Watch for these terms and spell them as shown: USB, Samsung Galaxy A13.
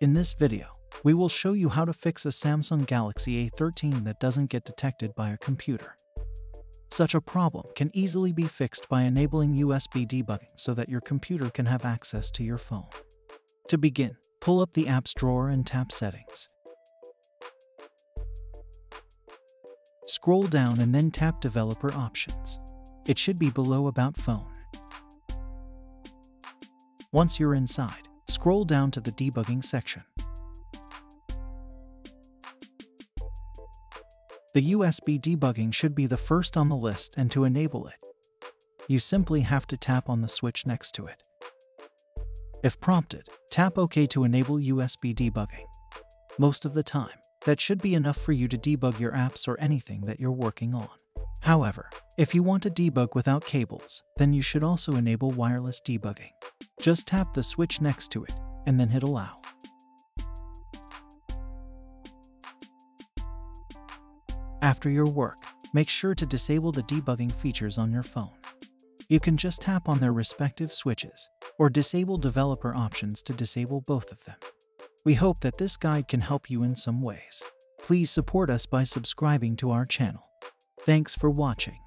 In this video, we will show you how to fix a Samsung Galaxy A13 that doesn't get detected by a computer. Such a problem can easily be fixed by enabling USB debugging so that your computer can have access to your phone. To begin, pull up the apps drawer and tap Settings. Scroll down and then tap Developer Options. It should be below About Phone. Once you're inside, scroll down to the Debugging section. The USB debugging should be the first on the list, and to enable it, you simply have to tap on the switch next to it. If prompted, tap OK to enable USB debugging. Most of the time, that should be enough for you to debug your apps or anything that you're working on. However, if you want to debug without cables, then you should also enable wireless debugging. Just tap the switch next to it, and then hit Allow. After your work, make sure to disable the debugging features on your phone. You can just tap on their respective switches, or disable developer options to disable both of them. We hope that this guide can help you in some ways. Please support us by subscribing to our channel. Thanks for watching.